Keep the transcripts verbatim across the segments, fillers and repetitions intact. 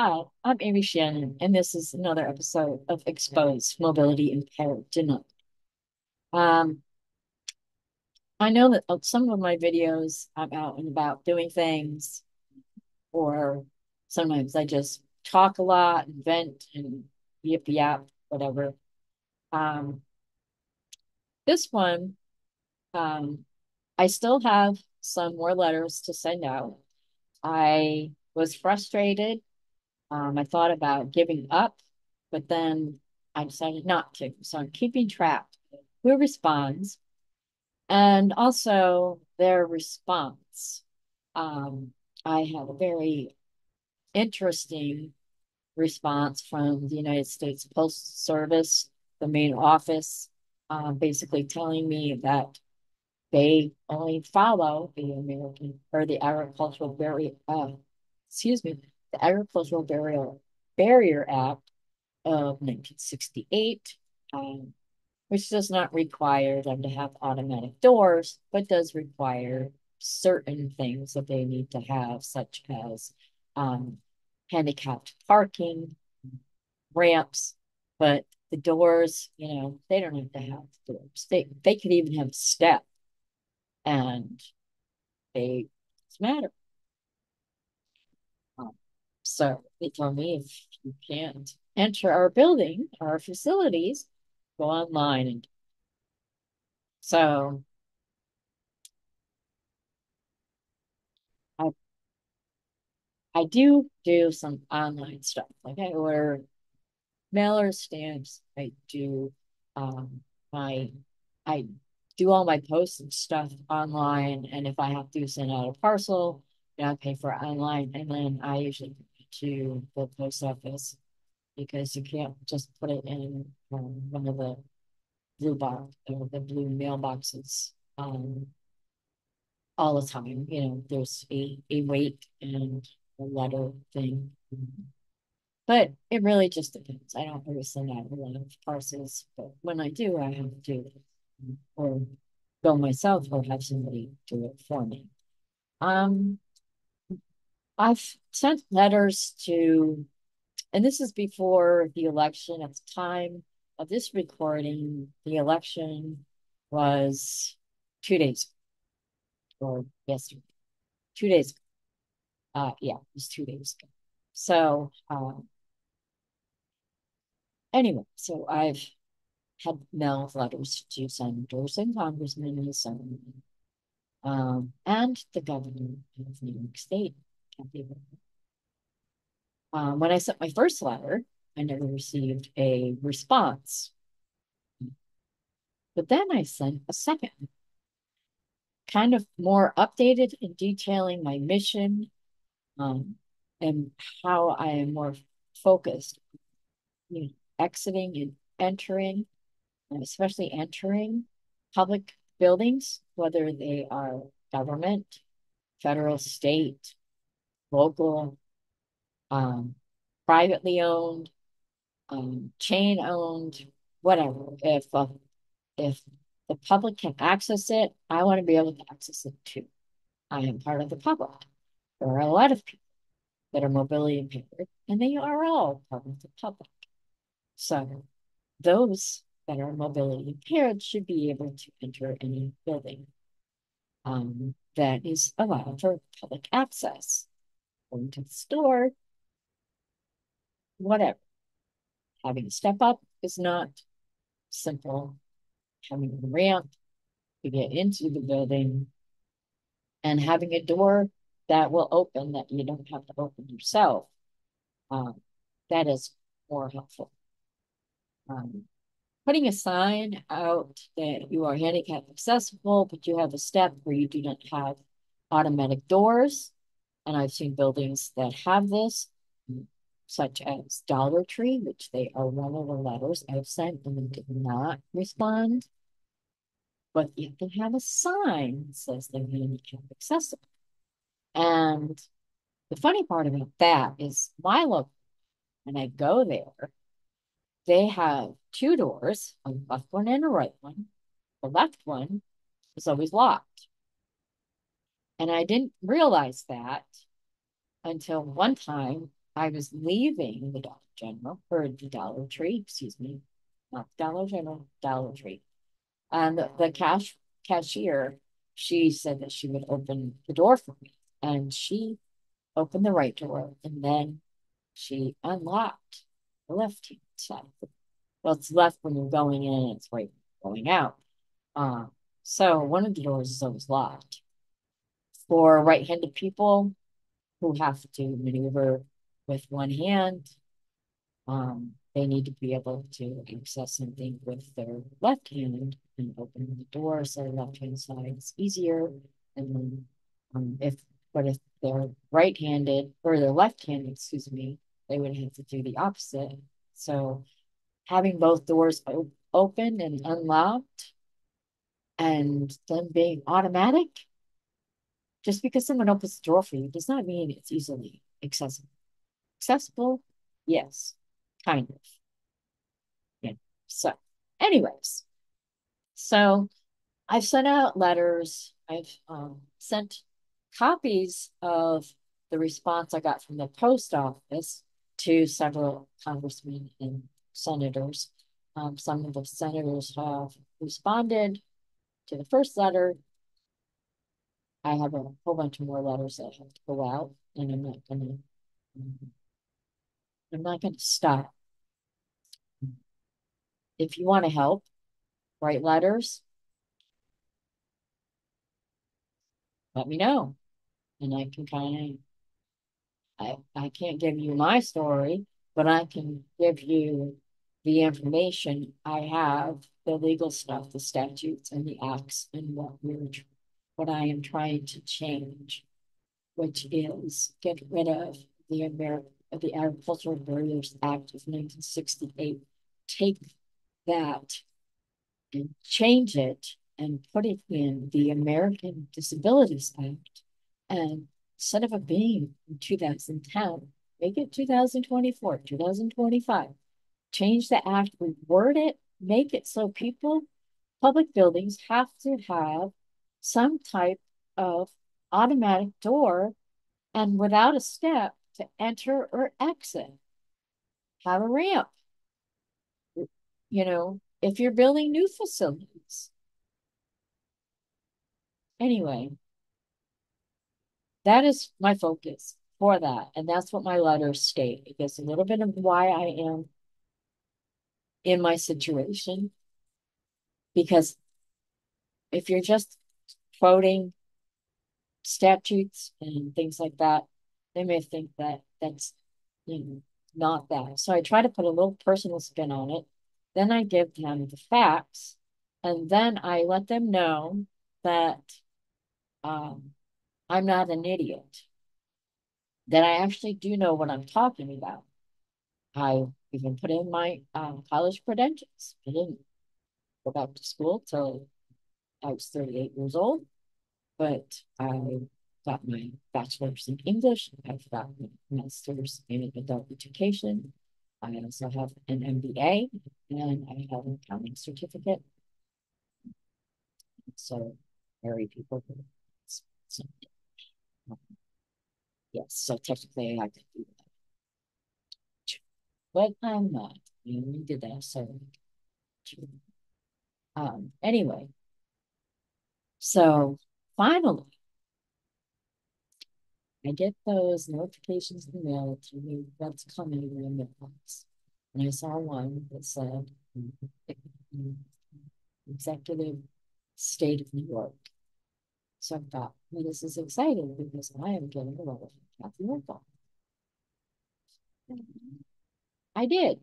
Hi, I'm Amy Shannon, and this is another episode of Exposed: Mobility Impaired Denied. Um, I know that on some of my videos, I'm out and about doing things, or sometimes I just talk a lot and vent and yip yap, whatever. Um, this one, um, I still have some more letters to send out. I was frustrated. Um, I thought about giving up, but then I decided not to. So I'm keeping track of who responds and also their response. Um, I have a very interesting response from the United States Postal Service, the main office, uh, basically telling me that they only follow the American or the Agricultural Barrier, uh, excuse me, the Agricultural Barrier, Barrier Act of nineteen sixty-eight, um, which does not require them to have automatic doors, but does require certain things that they need to have, such as um, handicapped parking, ramps, but the doors, you know, they don't have to have the doors. They, they could even have a step, and they doesn't matter. So they told me, if you can't enter our building, our facilities, go online. And so I, I do do some online stuff. Like I order mailer stamps. I do um, my, I do all my posts and stuff online. And if I have to send out a parcel, you know, I pay for it online. And then I usually to the post office, because you can't just put it in um, one of the blue box or the blue mailboxes um, all the time. You know, there's a, a wait and a letter thing. But it really just depends. I don't really send out a lot of parcels, but when I do, I have to do it or go myself or have somebody do it for me. Um, I've sent letters to, and this is before the election. At the time of this recording, the election was two days ago, or yesterday, two days ago. Uh, yeah, it was two days ago. So um, anyway, so I've had mail letters to senators and congressmen and so on, um, and the governor of New York State. Um, when I sent my first letter, I never received a response. But then I sent a second, kind of more updated and detailing my mission um, and how I am more focused, you know, exiting and entering, and especially entering public buildings, whether they are government, federal, state, local, um, privately owned, um, chain owned, whatever. If uh, if the public can access it, I want to be able to access it too. I am part of the public. There are a lot of people that are mobility impaired, and they are all part of the public. So those that are mobility impaired should be able to enter any building um, that is allowed for public access. Going to the store, whatever. Having a step up is not simple. Having a ramp to get into the building and having a door that will open that you don't have to open yourself, um, that is more helpful. Um, putting a sign out that you are handicap accessible, but you have a step where you do not have automatic doors. And I've seen buildings that have this, such as Dollar Tree, which they are one of the letters I've sent and they did not respond. But you can have a sign that says they're handicap accessible. And the funny part about that is my local, when I go there, they have two doors, a left one and a right one. The left one is always locked. And I didn't realize that until one time I was leaving the Dollar General, or the Dollar Tree, excuse me, not Dollar General, Dollar Tree. And the, the cash cashier, she said that she would open the door for me. And she opened the right door, and then she unlocked the left-hand side. Well, it's left when you're going in, and it's right when you're going out. Uh, so one of the doors is always locked. For right-handed people who have to maneuver with one hand, um, they need to be able to access something with their left hand and open the door, so the left-hand side is easier. And then um, if, but if they're right-handed, or they're left-handed, excuse me, they would have to do the opposite. So having both doors op open and unlocked, and them being automatic, just because someone opens the door for you does not mean it's easily accessible. Accessible, yes, kind of. Yeah. So, anyways, so I've sent out letters. I've um, sent copies of the response I got from the post office to several congressmen and senators. Um, some of the senators have responded to the first letter. I have a whole bunch of more letters that have to go out, and I'm not going to I'm not going to stop. If you want to help, write letters. Let me know, and I can kind of. I I can't give you my story, but I can give you the information I have, the legal stuff, the statutes, and the acts, and what we're what I am trying to change, which is get rid of the American. Of the Agricultural Barrier Act of nineteen sixty-eight, take that and change it and put it in the American Disabilities Act. And instead of it being in two thousand ten, make it two thousand twenty-four, two thousand twenty-five. Change the act, reword it, make it so people, public buildings have to have some type of automatic door and without a step to enter or exit. Have a ramp. You know, if you're building new facilities. Anyway, that is my focus for that. And that's what my letters state. It gives a little bit of why I am in my situation. Because if you're just quoting statutes and things like that, they may think that that's, you know, not that. So I try to put a little personal spin on it. Then I give them the facts, and then I let them know that um, I'm not an idiot, that I actually do know what I'm talking about. I even put in my um, college credentials. I didn't go back to school till I was thirty-eight years old, but I got my bachelor's in English. I've got my master's in adult education. I also have an M B A, and I have an accounting certificate. So, very people. So, yes, so technically I could do that, but I'm not. You know, we did that. So, um, anyway, so finally, I get those notifications in the mail to me what's coming in the mailbox. And I saw one that said Executive State of New York. So I thought, well, this is exciting because I am getting a letter from Kathy Hochul. I did.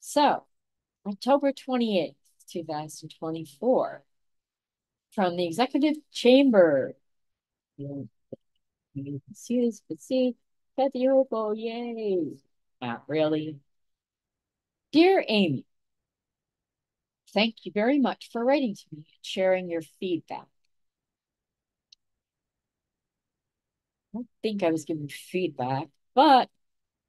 So, October twenty-eighth, two thousand twenty-four, from the Executive Chamber. You can see this, but see, Kathy Hochul, yay. Not really. Dear Amy, thank you very much for writing to me and sharing your feedback. I don't think I was given feedback, but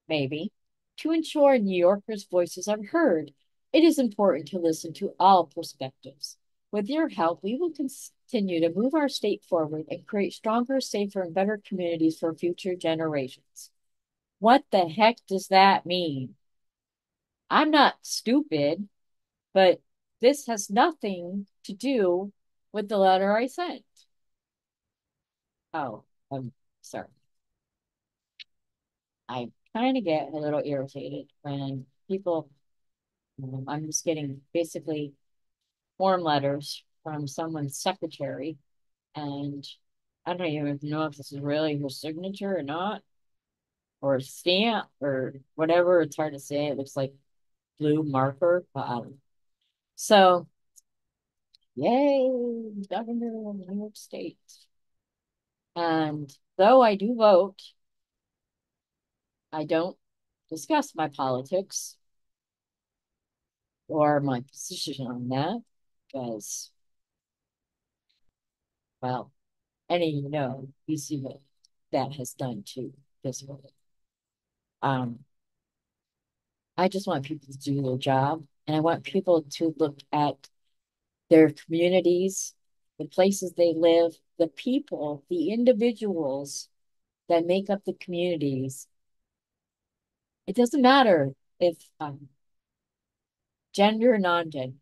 maybe. To ensure New Yorkers' voices are heard, it is important to listen to all perspectives. With your help, we will continue to move our state forward and create stronger, safer, and better communities for future generations. What the heck does that mean? I'm not stupid, but this has nothing to do with the letter I sent. Oh, I'm sorry. I kind of get a little irritated when people, um, I'm just getting basically form letters from someone's secretary, and I don't even know if this is really her signature or not, or stamp or whatever. It's hard to say. It looks like blue marker. But I don't know. So, yay, Governor of New York State. And though I do vote, I don't discuss my politics or my position on that because, well, any you know, you see what that has done to this world. Um, I just want people to do their job, and I want people to look at their communities, the places they live, the people, the individuals that make up the communities. It doesn't matter if um, gender or non-gender,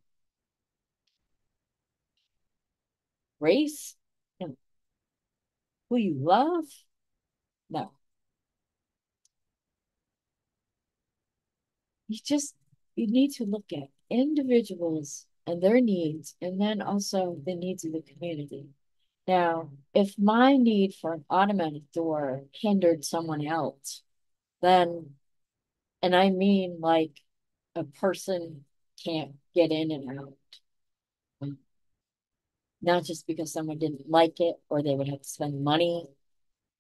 race, no. Who you love, no. You just, you need to look at individuals and their needs, and then also the needs of the community. Now, if my need for an automatic door hindered someone else, then, and I mean like a person can't get in and out. Not just because someone didn't like it or they would have to spend money,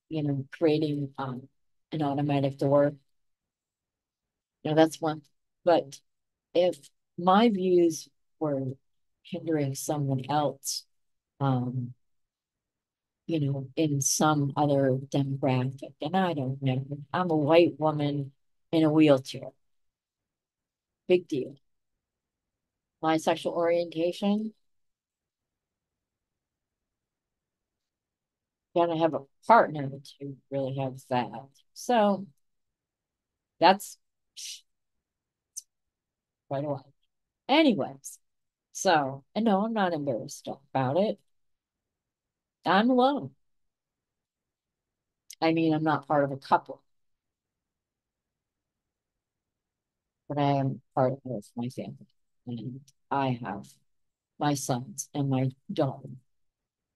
you know, creating um, an automatic door. Now that's one. But if my views were hindering someone else, um, you know, in some other demographic, and I don't know, I'm a white woman in a wheelchair. Big deal. My sexual orientation, gotta have a partner to really have that. So that's quite a lot. Anyways, so, and no, I'm not embarrassed about it. I'm alone. I mean, I'm not part of a couple. But I am part of my family, and I have my sons and my daughter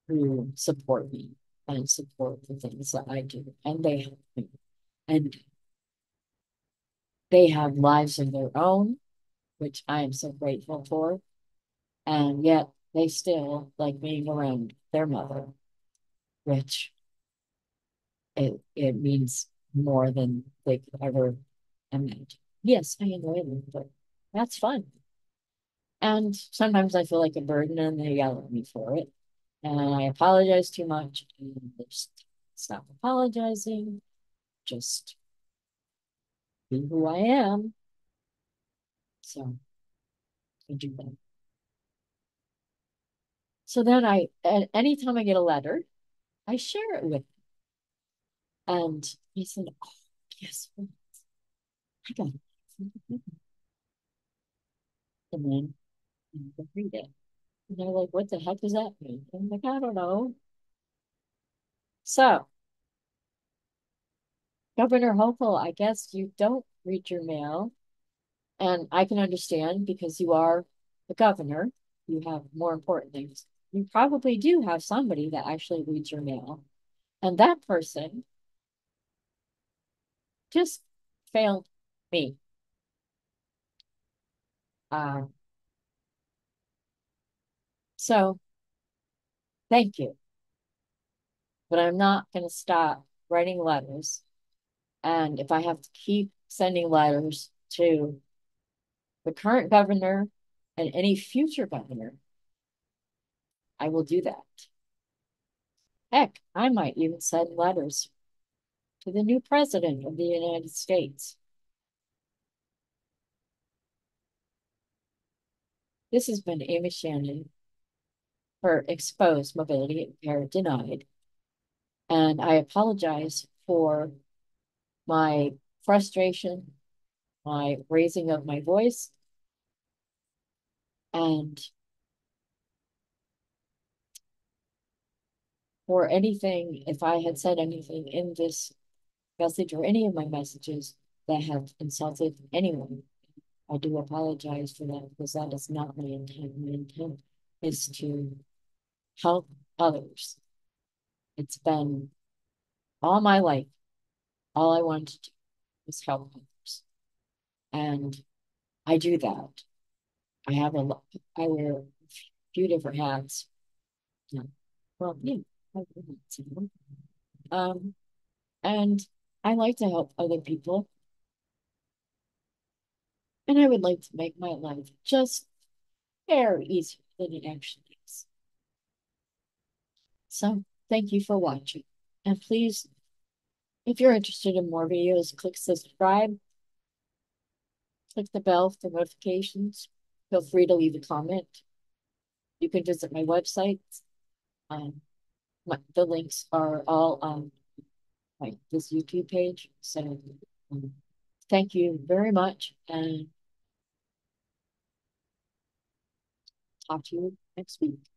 who support me and support the things that I do, and they help me, and they have lives of their own, which I am so grateful for, and yet they still like being around their mother, which it, it means more than they could ever imagine. Yes, I enjoy them, but that's fun. And sometimes I feel like a burden and they yell at me for it. And I apologize too much. And just stop apologizing. Just be who I am. So I do that. So then I, at any time I get a letter, I share it with them. And I said, oh, guess what? I got it. And then you know, read it. And they're like, what the heck does that mean? And I'm like, I don't know. So, Governor Hochul, I guess you don't read your mail. And I can understand because you are the governor. You have more important things. You probably do have somebody that actually reads your mail. And that person just failed me. Uh, so, thank you. But I'm not going to stop writing letters. And if I have to keep sending letters to the current governor and any future governor, I will do that. Heck, I might even send letters to the new president of the United States. This has been Amy Shannon for Exposed: Mobility Impaired Denied. And I apologize for my frustration, my raising of my voice, and for anything, if I had said anything in this message or any of my messages that have insulted anyone, I do apologize for that, because that is not my intent. My intent is to help others. It's been all my life, all I wanted to do was help others. And I do that. I have a lot, I wear a few different hats. Yeah. Well, yeah, I do that. Um, and I like to help other people. And I would like to make my life just far easier than it actually is. So thank you for watching. And please, if you're interested in more videos, click subscribe. Click the bell for notifications. Feel free to leave a comment. You can visit my website. Um, my, the links are all on my, this YouTube page. So um, thank you very much. And talk to you next week.